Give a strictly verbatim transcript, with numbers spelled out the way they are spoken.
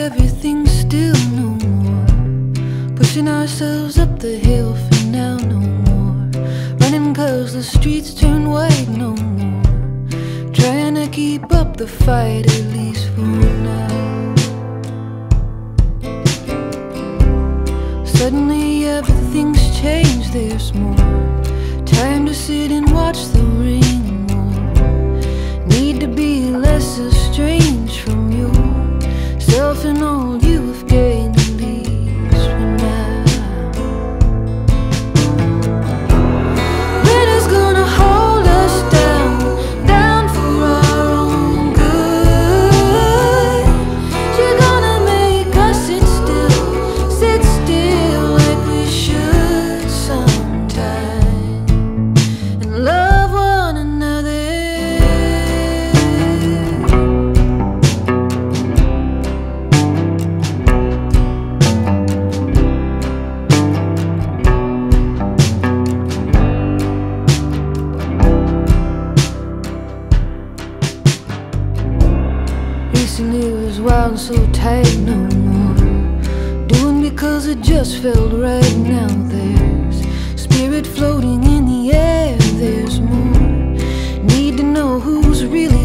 everything's still no more. Pushing ourselves up the hill for now no more. Running cause the streets turn white no more. Trying to keep up the fight at least for now. Suddenly everything's changed, there's more. Time to sit and watch the rain more. Need to be less estranged from you. Self and all you have gained at least for now. Winter's gonna hold us down, down for our own good. You're gonna make us sit still, sit still like we should sometime, and love one another. It was wild and so tight no more. Doing because it just felt right now. There's spirit floating in the air, there's more. Need to know who's really